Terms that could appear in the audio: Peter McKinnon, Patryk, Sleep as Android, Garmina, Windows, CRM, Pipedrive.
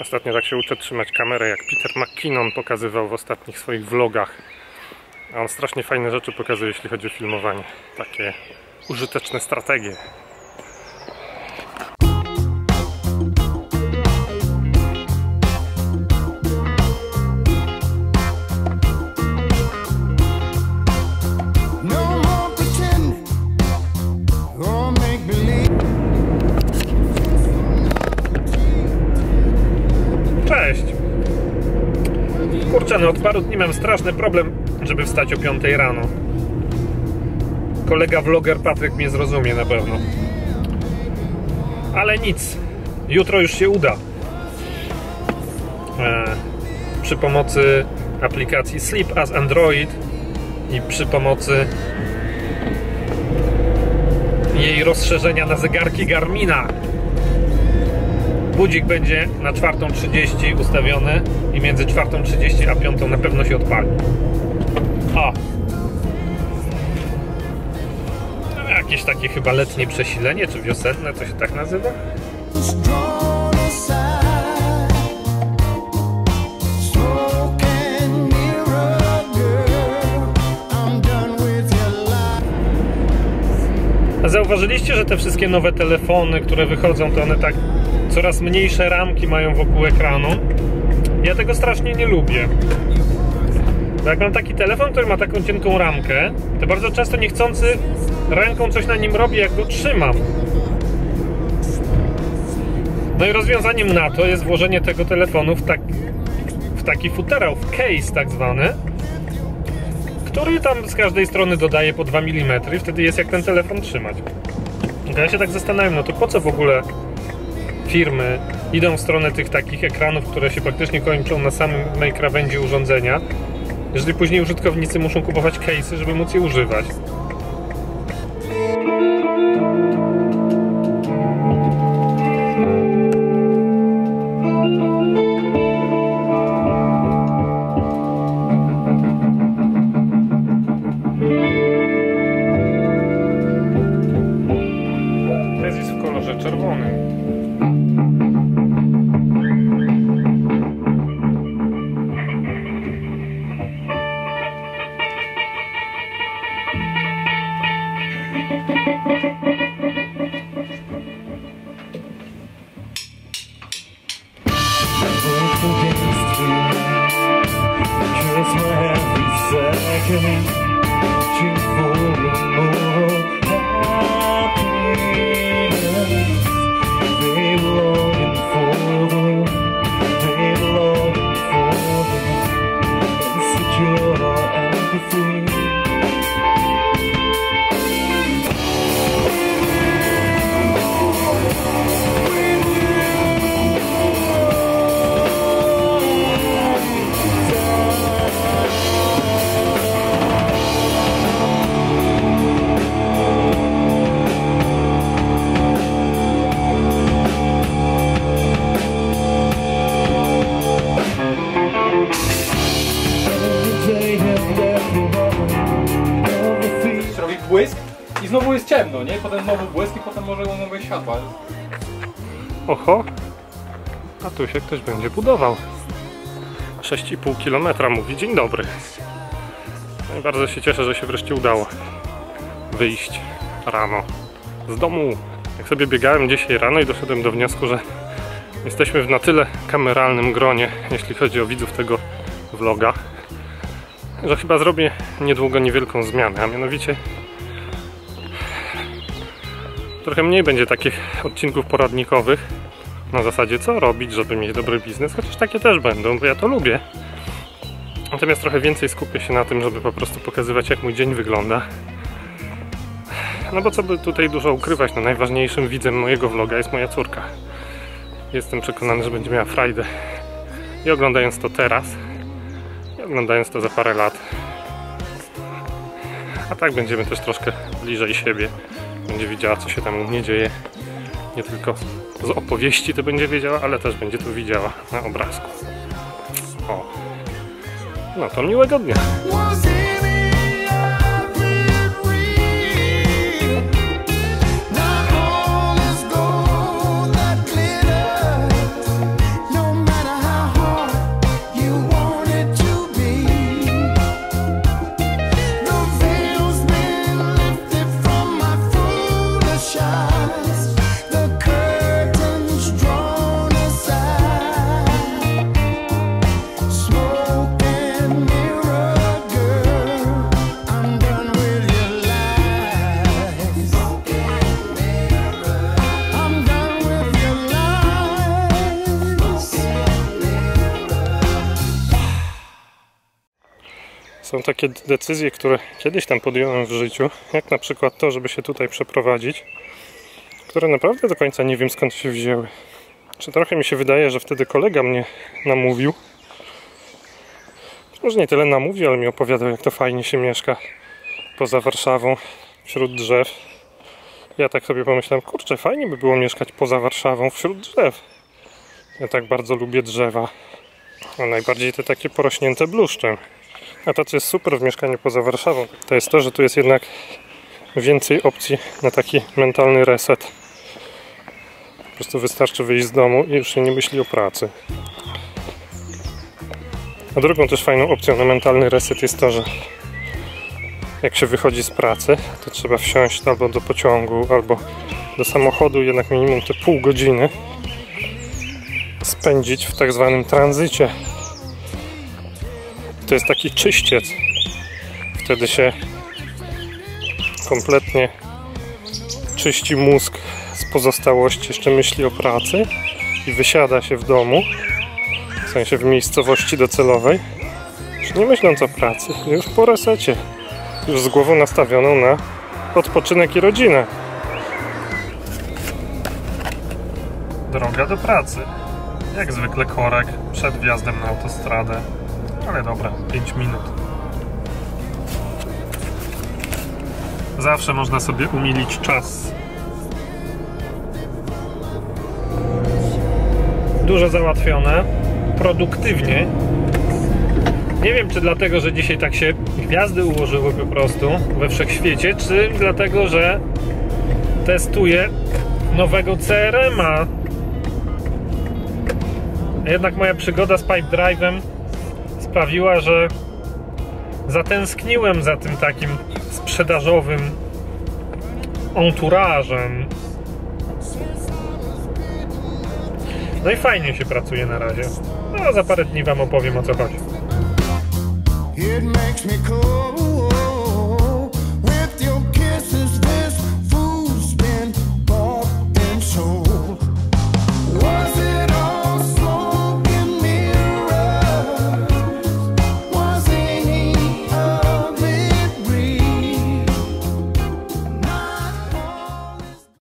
Ostatnio tak się uczę trzymać kamerę, jak Peter McKinnon pokazywał w ostatnich swoich vlogach. A on strasznie fajne rzeczy pokazuje, jeśli chodzi o filmowanie. Takie użyteczne strategie. Kurczę, od paru dni mam straszny problem, żeby wstać o 5 rano. Kolega vloger Patryk mnie zrozumie na pewno. Ale nic, jutro już się uda. Przy pomocy aplikacji Sleep as Android i przy pomocy jej rozszerzenia na zegarki Garmina. Budzik będzie na 4:30 ustawiony i między 4:30 a 5 na pewno się odpali. O! Jakieś takie chyba letnie przesilenie, czy wiosenne, co się tak nazywa? Zauważyliście, że te wszystkie nowe telefony, które wychodzą, to one tak coraz mniejsze ramki mają wokół ekranu. Ja tego strasznie nie lubię. Bo jak mam taki telefon, który ma taką cienką ramkę, to bardzo często niechcący ręką coś na nim robię, jak go trzymam. No i rozwiązaniem na to jest włożenie tego telefonu w taki futerał, w case tak zwany, który tam z każdej strony dodaje po 2 mm i wtedy jest jak ten telefon trzymać. Ja się tak zastanawiam, no to po co w ogóle firmy idą w stronę tych takich ekranów, które się praktycznie kończą na samej krawędzi urządzenia, jeżeli później użytkownicy muszą kupować case'y, żeby móc je używać. I znowu jest ciemno, nie? Potem znowu błysk i potem może nowe światła. Oho! A tu się ktoś będzie budował. 6,5 km mówi dzień dobry. No i bardzo się cieszę, że się wreszcie udało wyjść rano z domu. Jak sobie biegałem dzisiaj rano i doszedłem do wniosku, że jesteśmy w na tyle kameralnym gronie, jeśli chodzi o widzów tego vloga, że chyba zrobię niedługo niewielką zmianę, a mianowicie trochę mniej będzie takich odcinków poradnikowych na zasadzie co robić, żeby mieć dobry biznes, chociaż takie też będą, bo ja to lubię. Natomiast trochę więcej skupię się na tym, żeby po prostu pokazywać, jak mój dzień wygląda. No bo co by tutaj dużo ukrywać, no najważniejszym widzem mojego vloga jest moja córka. Jestem przekonany, że będzie miała frajdę i oglądając to teraz, i oglądając to za parę lat. A tak będziemy też troszkę bliżej siebie. Będzie wiedziała, co się tam u mnie dzieje. Nie tylko z opowieści to będzie wiedziała, ale też będzie to widziała na obrazku. O. No to miłego dnia. Są takie decyzje, które kiedyś tam podjąłem w życiu, jak na przykład to, żeby się tutaj przeprowadzić, które naprawdę do końca nie wiem, skąd się wzięły. Czy trochę mi się wydaje, że wtedy kolega mnie namówił. Może nie tyle namówił, ale mi opowiadał, jak to fajnie się mieszka poza Warszawą, wśród drzew. Ja tak sobie pomyślałem, kurczę, fajnie by było mieszkać poza Warszawą, wśród drzew. Ja tak bardzo lubię drzewa, a najbardziej te takie porośnięte bluszczem. A to, co jest super w mieszkaniu poza Warszawą, to jest to, że tu jest jednak więcej opcji na taki mentalny reset. Po prostu wystarczy wyjść z domu i już się nie myśli o pracy. A drugą też fajną opcją na mentalny reset jest to, że jak się wychodzi z pracy, to trzeba wsiąść albo do pociągu, albo do samochodu, jednak minimum te pół godziny spędzić w tak zwanym tranzycie. To jest taki czyściec. Wtedy się kompletnie czyści mózg z pozostałości jeszcze myśli o pracy i wysiada się w domu, w sensie w miejscowości docelowej, już nie myśląc o pracy, już po resecie, już z głową nastawioną na odpoczynek i rodzinę. Droga do pracy. Jak zwykle korek przed wjazdem na autostradę. Ale dobra, 5 minut. Zawsze można sobie umilić czas. Dużo załatwione, produktywnie. Nie wiem, czy dlatego, że dzisiaj tak się gwiazdy ułożyły po prostu we wszechświecie, czy dlatego, że testuję nowego CRM-a. Jednak moja przygoda z Pipedrive'em sprawiła, że zatęskniłem za tym takim sprzedażowym entourażem. No i fajnie się pracuje na razie. No, a za parę dni Wam opowiem, o co chodzi.